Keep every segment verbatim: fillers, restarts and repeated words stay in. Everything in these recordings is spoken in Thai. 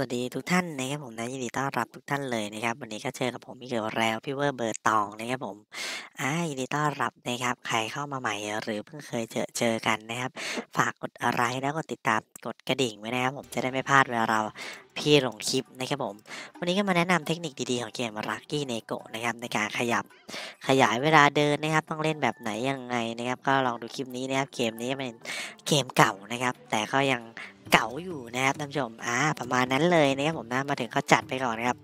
สวัสดีทุกท่านนะครับผมนะยินดีต้อนรับทุกท่านเลยนะครับวันนี้ก็เจอกับผมพี่เกี่ยวแล้วพี่เวอร์เบอร์ตองนะครับผมอ่ายินดีต้อนรับนะครับใครเข้ามาใหม่หรือเพิ่งเคยเจอเจอกันนะครับฝากกดไลค์แล้วกดติดตามกดกระดิ่งไว้นะครับผมจะได้ไม่พลาดเวลาเราพี่ลงคลิปนะครับผมวันนี้ก็มาแนะนำเทคนิคดีๆของเกม Lucky Neko นะครับในการขยับขยายเวลาเดินนะครับต้องเล่นแบบไหนยังไงนะครับก็ลองดูคลิปนี้นะครับเกมนี้เป็นเกมเก่านะครับแต่ก็ยังเก่าอยู่นะครับท่านผู้ชมอ่าประมาณนั้นเลยนะครับผมนะมาถึงเขาจัดไปก่อนนะครับ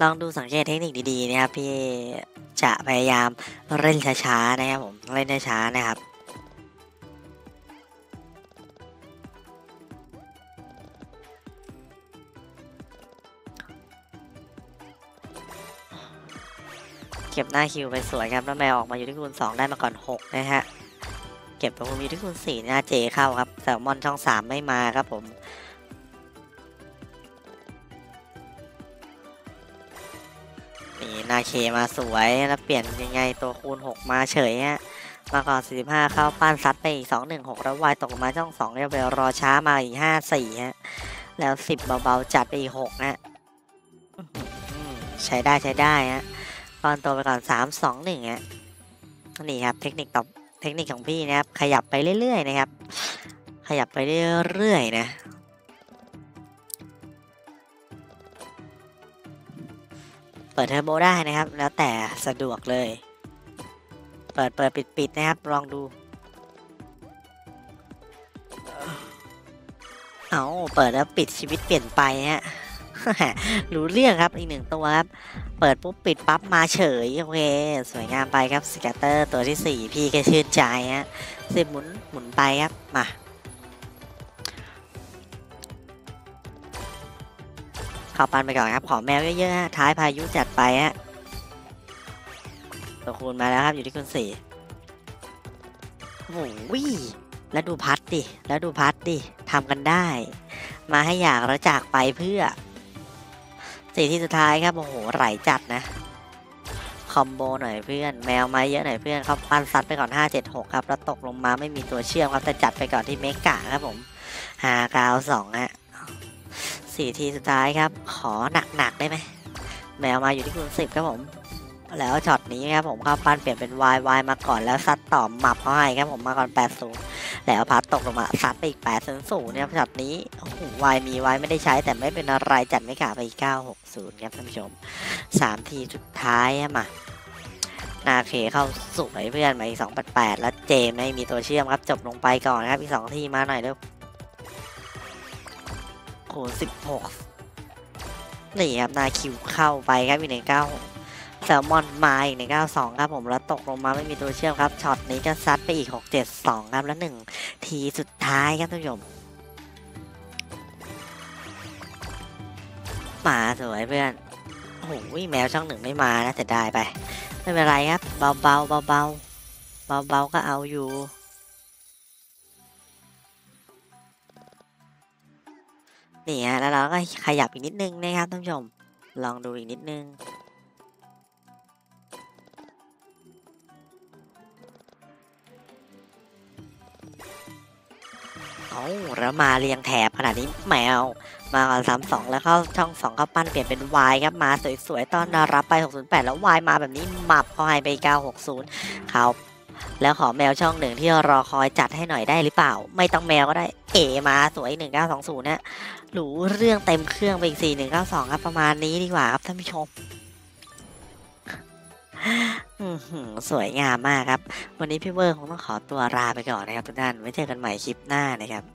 ลองดูสังเกตเทคนิคดีๆนะครับพี่จะพยายามเล่นช้าๆนะครับผมเล่นช้าๆนะครับเก็บหน้าคิวไปสวยครับแล้วแมวออกมาอยู่ที่คูณสองได้มาก่อนหกนะฮะเก็บไปผมอยู่ที่คูณสี่หน้าเจเข้าครับแซลมอนช่องสามไม่มาครับผมนี่หน้าเคมาสวยแล้วเปลี่ยนยังไงตัวคูณหกมาเฉยฮะมาก่อนสี่สิบห้าเข้าปั้นซัดไปอีกสองหนึ่งหกแล้ววายตกมาช่องสองเรียบร้อยรอช้ามาอีกห้าสี่ฮะแล้วสิบเบาๆจัดไปอีกหกนะใช้ได้ใช้ได้ฮะก้อนตัวไปก่อนสาม สอง หนึ่งฮะนี่ครับเทคนิคตบเทคนิคของพี่นะครับขยับไปเรื่อยๆนะครับขยับไปเรื่อยๆนะเปิดเทอร์โบได้นะครับแล้วแต่สะดวกเลยเปิดเปิดปิดปิดนะครับลองดูเอาเปิดแล้วปิดชีวิตเปลี่ยนไปฮะรู้เรื่องครับอีกหนึ่งตัวครับเปิดปุ๊บปิดปั๊บมาเฉยโอเคสวยงามไปครับสกัตเตอร์ตัวที่สี่พี่ก็ชื่นใจฮะสิบหมุนหมุนไปครับมาขอปันไปก่อนครับขอแมวเยอะๆฮะท้ายพายุจัดไปฮะตัวคูณมาแล้วครับอยู่ที่คูณสี่โอ้โหแล้วดูพัดดิแล้วดูพัดดิทำกันได้มาให้อยากแล้วจากไปเพื่อสี่ที่สุดท้ายครับโอ้โหไหลจัดนะคอมโบหน่อยเพื่อนแมวมาเยอะหน่อยเพื่อนครับปั้นซัดไปก่อนห้า เจ็ด หกครับแล้วตกลงมาไม่มีตัวเชื่อมครับแต่จัดไปก่อนที่เมกะครับผมหากาวสองฮะสี่ที่สุดท้ายครับขอหนักๆได้ไหมแมวมาอยู่ที่คูณสิบครับผมแล้วช็อตนี้ครับผมก็ปั้นเปลี่ยนเป็นวายวายมาก่อนแล้วซัดต่อหมับเขาให้ครับผมมาก่อนแปดศูนย์แล้วพัดตกลงมาซัดไปอีกแปดศูนย์ศูนย์เนี่ยช็อตนี้โอ้โหวายมีวายไม่ได้ใช้แต่ไม่เป็นอะไรจัดไม่ขาดไปอีกเก้าหกศูนย์ครับท่านผู้ชมสามทีสุดท้ายมานาเคเข้าสวยเพื่อนมาอีกสองแปดแปดแล้วเจไม่มีตัวเชื่อมครับจบลงไปก่อนครับอีกสองทีมาหน่อยเร็วคูณสิบหกนี่ครับนาคิวเข้าไปครับอีกหนึ่งเก้าแซลมอนมาอีกในเก้าสองครับผมแล้วตกลงมาไม่มีตัวเชื่อมครับช็อตนี้ก็ซัดไปอีกหก เจ็ด สองครับแล้วหนึ่งทีสุดท้ายครับท่านผู้ชมมาสวยเพื่อนโอ้โหแมวช่องหนึ่งไม่มานะแต่ได้ไปไม่เป็นไรครับเบาๆเบาๆเบาๆเบาๆก็เอาอยู่นี่ฮะแล้วเราก็ขยับอีกนิดนึงนะครับท่านผู้ชมลองดูอีกนิดนึงแล้วมาเรียงแถบขนาดนี้แมวมาก่อนสามสองแล้วเข้าช่องสองเข้าปั้นเปลี่ยนเป็นวายครับมาสวยๆต้อนรับไปหก ศูนย์ แปดแล้ววายมาแบบนี้หมับเข้าให้ไปเก้า หก ศูนย์เขาแล้วขอแมวช่องหนึ่งที่รอคอยจัดให้หน่อยได้หรือเปล่าไม่ต้องแมวก็ได้เอมาสวยหนึ่ง เก้า สอง ศูนย์นะหรูเรื่องเต็มเครื่องไปอีกสี่ หนึ่ง เก้า สองครับประมาณนี้ดีกว่าครับท่านผู้ชมสวยงามมากครับวันนี้พี่เวอร์คงต้องขอตัวลาไปก่อนนะครับทุกท่านไว้เจอกันใหม่คลิปหน้านะครับ